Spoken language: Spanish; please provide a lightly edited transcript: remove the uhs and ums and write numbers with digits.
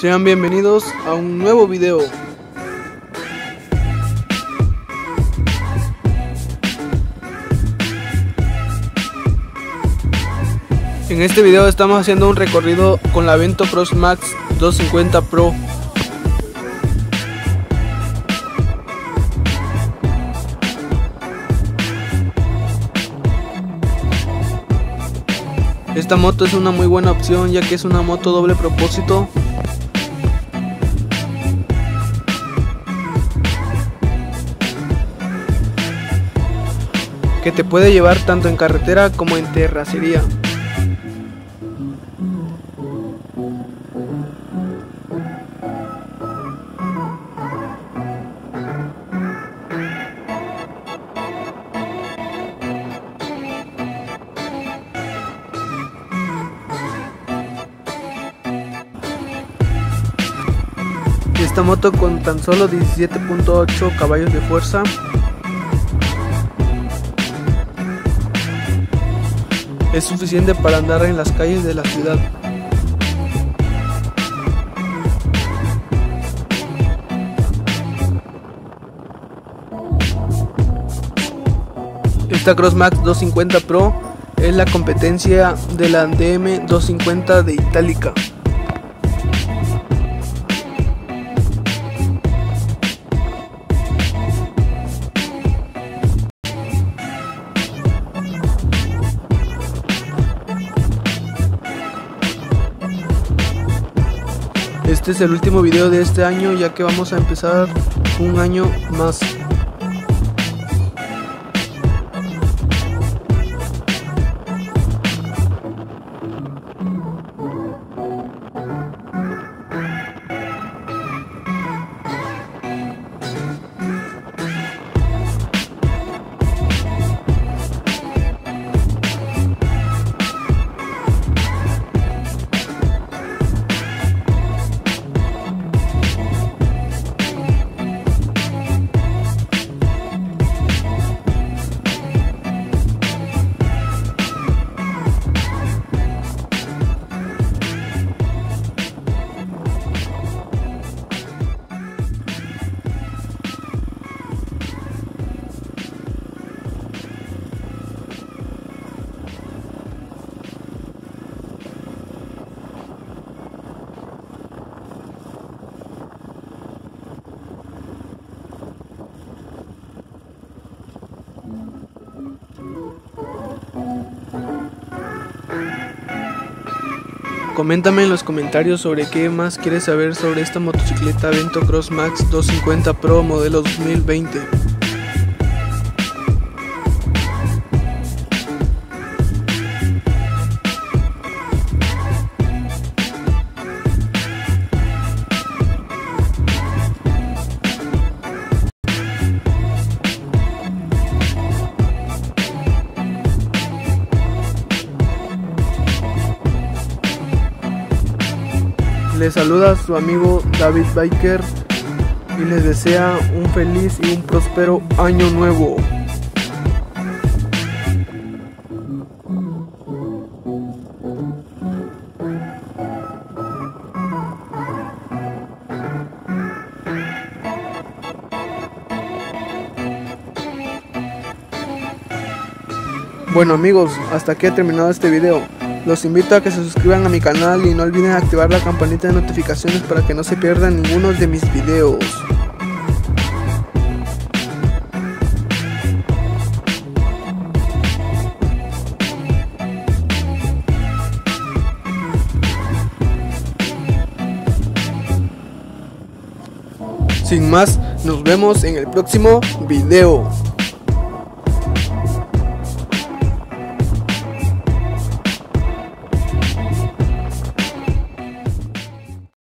Sean bienvenidos a un nuevo video. En este video estamos haciendo un recorrido con la Vento Crossmax 250 Pro. Esta moto es una muy buena opción, ya que es una moto doble propósito. Que te puede llevar tanto en carretera como en terracería. Esta moto con tan solo 17.8 caballos de fuerza es suficiente para andar en las calles de la ciudad. Esta Crossmax 250 Pro es la competencia de la DM250 de Italika. Este es el último video de este año, ya que vamos a empezar un año más. Coméntame en los comentarios sobre qué más quieres saber sobre esta motocicleta Vento Crossmax 250 Pro modelo 2020. Les saluda su amigo David Biker y les desea un feliz y un próspero año nuevo. Bueno amigos, hasta aquí ha terminado este video. Los invito a que se suscriban a mi canal y no olviden activar la campanita de notificaciones para que no se pierdan ninguno de mis videos. Sin más, nos vemos en el próximo video.